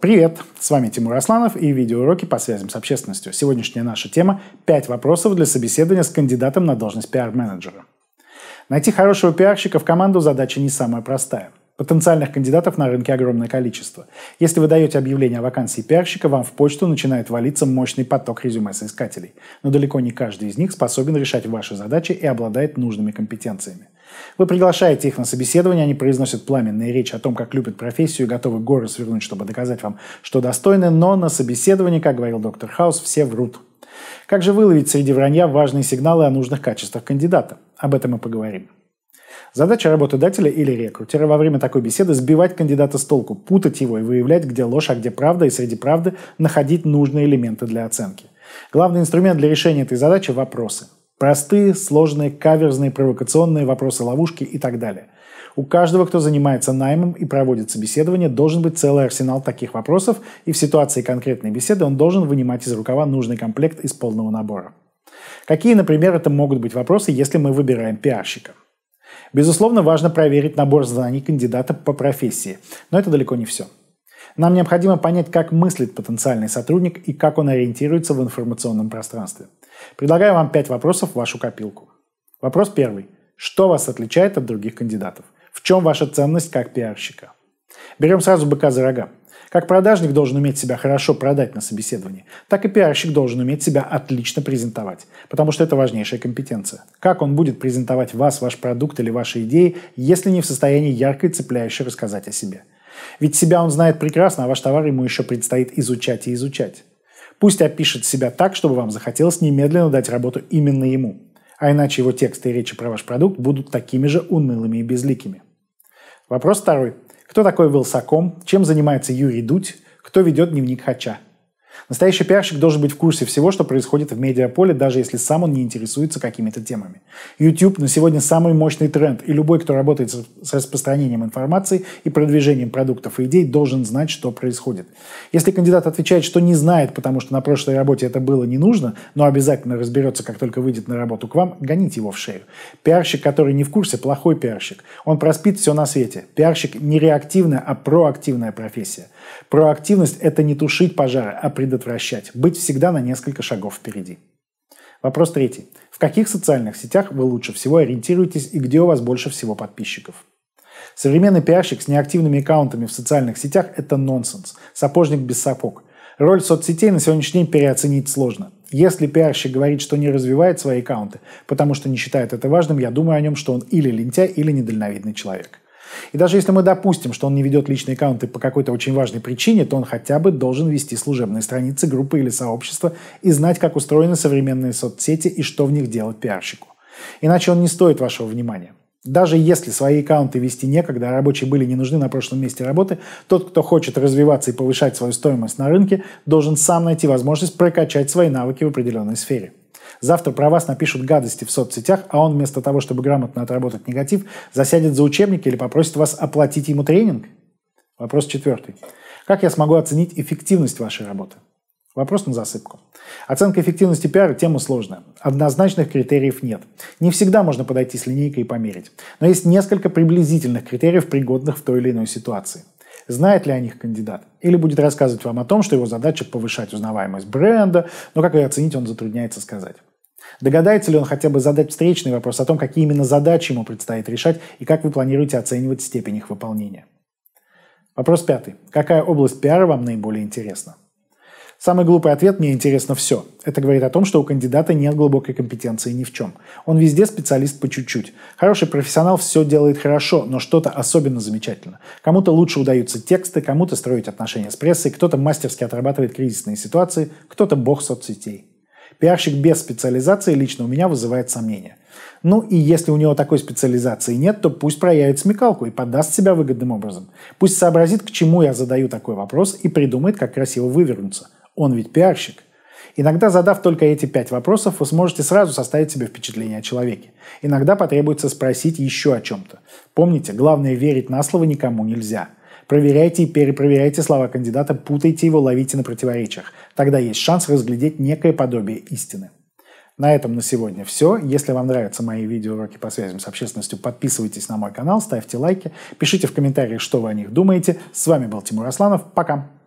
Привет! С вами Тимур Асланов и видеоуроки по связям с общественностью. Сегодняшняя наша тема – 5 вопросов для собеседования с кандидатом на должность пиар-менеджера. Найти хорошего пиарщика в команду задача не самая простая. Потенциальных кандидатов на рынке огромное количество. Если вы даете объявление о вакансии пиарщика, вам в почту начинает валиться мощный поток резюме соискателей. Но далеко не каждый из них способен решать ваши задачи и обладает нужными компетенциями. Вы приглашаете их на собеседование, они произносят пламенные речи о том, как любят профессию и готовы горы свернуть, чтобы доказать вам, что достойны, но на собеседовании, как говорил доктор Хаус, все врут. Как же выловить среди вранья важные сигналы о нужных качествах кандидата? Об этом мы поговорим. Задача работодателя или рекрутера во время такой беседы сбивать кандидата с толку, путать его и выявлять, где ложь, а где правда, и среди правды находить нужные элементы для оценки. Главный инструмент для решения этой задачи – вопросы. Простые, сложные, каверзные, провокационные вопросы, ловушки и так далее. У каждого, кто занимается наймом и проводит собеседование, должен быть целый арсенал таких вопросов, и в ситуации конкретной беседы он должен вынимать из рукава нужный комплект из полного набора. Какие, например, это могут быть вопросы, если мы выбираем пиарщика? Безусловно, важно проверить набор знаний кандидата по профессии, но это далеко не все. Нам необходимо понять, как мыслит потенциальный сотрудник и как он ориентируется в информационном пространстве. Предлагаю вам 5 вопросов в вашу копилку. Вопрос первый. Что вас отличает от других кандидатов? В чем ваша ценность как пиарщика? Берем сразу быка за рога. Как продажник должен уметь себя хорошо продать на собеседовании, так и пиарщик должен уметь себя отлично презентовать, потому что это важнейшая компетенция. Как он будет презентовать вас, ваш продукт или ваши идеи, если не в состоянии ярко и цепляюще рассказать о себе? Ведь себя он знает прекрасно, а ваш товар ему еще предстоит изучать и изучать. Пусть опишет себя так, чтобы вам захотелось немедленно дать работу именно ему, а иначе его тексты и речи про ваш продукт будут такими же унылыми и безликими. Вопрос второй. Кто такой Вилсаком, чем занимается Юрий Дудь, кто ведет дневник Хача? Настоящий пиарщик должен быть в курсе всего, что происходит в медиаполе, даже если сам он не интересуется какими-то темами. YouTube на сегодня самый мощный тренд, и любой, кто работает с распространением информации и продвижением продуктов и идей, должен знать, что происходит. Если кандидат отвечает, что не знает, потому что на прошлой работе это было не нужно, но обязательно разберется, как только выйдет на работу к вам, гоните его в шею. Пиарщик, который не в курсе, плохой пиарщик. Он проспит все на свете. Пиарщик не реактивная, а проактивная профессия. Проактивность – это не тушить пожары, а предотвращать, быть всегда на несколько шагов впереди. Вопрос третий. В каких социальных сетях вы лучше всего ориентируетесь и где у вас больше всего подписчиков? Современный пиарщик с неактивными аккаунтами в социальных сетях – это нонсенс, сапожник без сапог. Роль соцсетей на сегодняшний день переоценить сложно. Если пиарщик говорит, что не развивает свои аккаунты, потому что не считает это важным, я думаю о нем, что он или лентяй, или недальновидный человек. И даже если мы допустим, что он не ведет личные аккаунты по какой-то очень важной причине, то он хотя бы должен вести служебные страницы, группы или сообщества и знать, как устроены современные соцсети и что в них делать пиарщику. Иначе он не стоит вашего внимания. Даже если свои аккаунты вести некогда, а рабочие были не нужны на прошлом месте работы, тот, кто хочет развиваться и повышать свою стоимость на рынке, должен сам найти возможность прокачать свои навыки в определенной сфере. Завтра про вас напишут гадости в соцсетях, а он вместо того, чтобы грамотно отработать негатив, засядет за учебник или попросит вас оплатить ему тренинг? Вопрос четвертый. Как я смогу оценить эффективность вашей работы? Вопрос на засыпку. Оценка эффективности пиара – тема сложная. Однозначных критериев нет. Не всегда можно подойти с линейкой и померить. Но есть несколько приблизительных критериев, пригодных в той или иной ситуации. Знает ли о них кандидат? Или будет рассказывать вам о том, что его задача повышать узнаваемость бренда, но как ее оценить, он затрудняется сказать. Догадается ли он хотя бы задать встречный вопрос о том, какие именно задачи ему предстоит решать и как вы планируете оценивать степень их выполнения? Вопрос пятый. Какая область пиара вам наиболее интересна? Самый глупый ответ «мне интересно все». Это говорит о том, что у кандидата нет глубокой компетенции ни в чем. Он везде специалист по чуть-чуть. Хороший профессионал все делает хорошо, но что-то особенно замечательно. Кому-то лучше удаются тексты, кому-то строить отношения с прессой, кто-то мастерски отрабатывает кризисные ситуации, кто-то бог соцсетей. Пиарщик без специализации лично у меня вызывает сомнения. Ну и если у него такой специализации нет, то пусть проявит смекалку и подаст себя выгодным образом. Пусть сообразит, к чему я задаю такой вопрос, и придумает, как красиво вывернуться. Он ведь пиарщик. Иногда, задав только эти 5 вопросов, вы сможете сразу составить себе впечатление о человеке. Иногда потребуется спросить еще о чем-то. Помните, главное, верить на слово никому нельзя. Проверяйте и перепроверяйте слова кандидата, путайте его, ловите на противоречиях. Тогда есть шанс разглядеть некое подобие истины. На этом на сегодня все. Если вам нравятся мои видеоуроки по связям с общественностью, подписывайтесь на мой канал, ставьте лайки, пишите в комментариях, что вы о них думаете. С вами был Тимур Асланов. Пока!